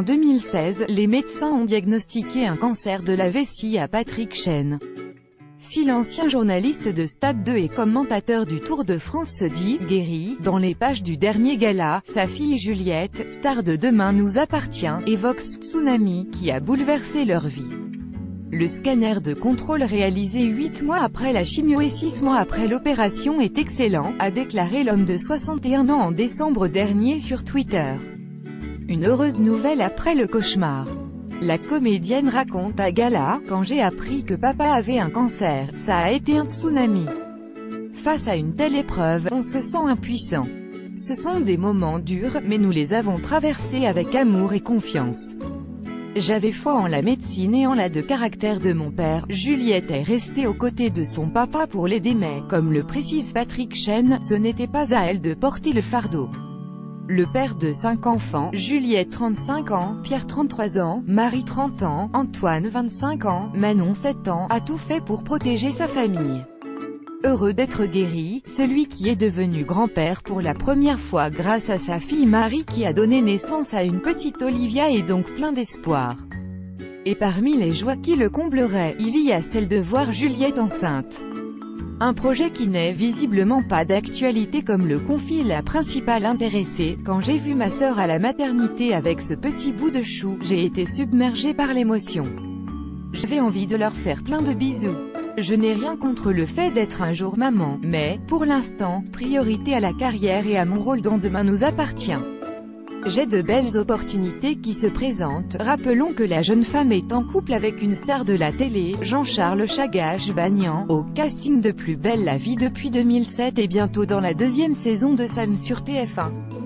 En 2016, les médecins ont diagnostiqué un cancer de la vessie à Patrick Chêne. Si l'ancien journaliste de Stade 2 et commentateur du Tour de France se dit « guéri » dans les pages du dernier Gala, sa fille Juliette, star de Demain nous appartient, évoque ce tsunami qui a bouleversé leur vie. Le scanner de contrôle réalisé 8 mois après la chimio et 6 mois après l'opération est excellent, a déclaré l'homme de 61 ans en décembre dernier sur Twitter. Une heureuse nouvelle après le cauchemar. La comédienne raconte à Gala, « Quand j'ai appris que papa avait un cancer, ça a été un tsunami. Face à une telle épreuve, on se sent impuissant. Ce sont des moments durs, mais nous les avons traversés avec amour et confiance. » J'avais foi en la médecine et en la de caractère de mon père. Juliette est restée aux côtés de son papa pour l'aider mais, comme le précise Patrick Chêne, ce n'était pas à elle de porter le fardeau. Le père de 5 enfants, Juliette 35 ans, Pierre 33 ans, Marie 30 ans, Antoine 25 ans, Manon 7 ans, a tout fait pour protéger sa famille. Heureux d'être guéri, celui qui est devenu grand-père pour la première fois grâce à sa fille Marie qui a donné naissance à une petite Olivia est donc plein d'espoir. Et parmi les joies qui le combleraient, il y a celle de voir Juliette enceinte. Un projet qui n'est visiblement pas d'actualité comme le confie la principale intéressée. « Quand j'ai vu ma sœur à la maternité avec ce petit bout de chou, j'ai été submergée par l'émotion. J'avais envie de leur faire plein de bisous. Je n'ai rien contre le fait d'être un jour maman, mais, pour l'instant, priorité à la carrière et à mon rôle dans Demain nous appartient. J'ai de belles opportunités qui se présentent. » Rappelons que la jeune femme est en couple avec une star de la télé, Jean-Charles Chagache Bagnan, au casting de Plus Belle la Vie depuis 2007 et bientôt dans la 2e saison de Sam sur TF1.